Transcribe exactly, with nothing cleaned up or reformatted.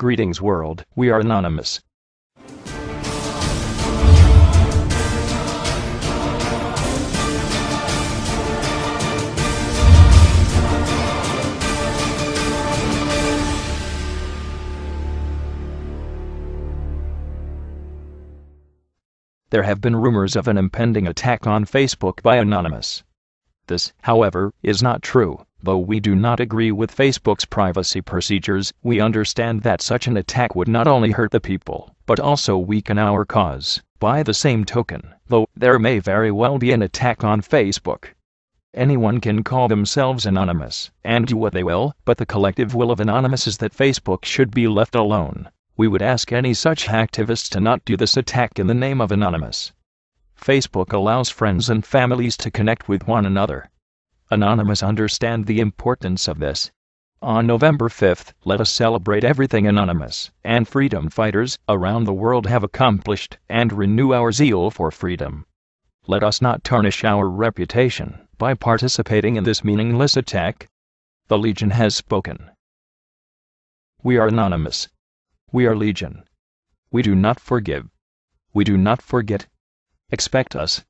Greetings world, we are Anonymous. There have been rumors of an impending attack on Facebook by Anonymous. This, however, is not true. Though we do not agree with Facebook's privacy procedures, we understand that such an attack would not only hurt the people, but also weaken our cause. By the same token, though, there may very well be an attack on Facebook. Anyone can call themselves Anonymous, and do what they will, but the collective will of Anonymous is that Facebook should be left alone. We would ask any such hacktivists to not do this attack in the name of Anonymous. Facebook allows friends and families to connect with one another. Anonymous understand the importance of this. On November fifth, let us celebrate everything Anonymous and freedom fighters around the world have accomplished and renew our zeal for freedom. Let us not tarnish our reputation by participating in this meaningless attack. The Legion has spoken. We are Anonymous. We are Legion. We do not forgive. We do not forget. Expect us.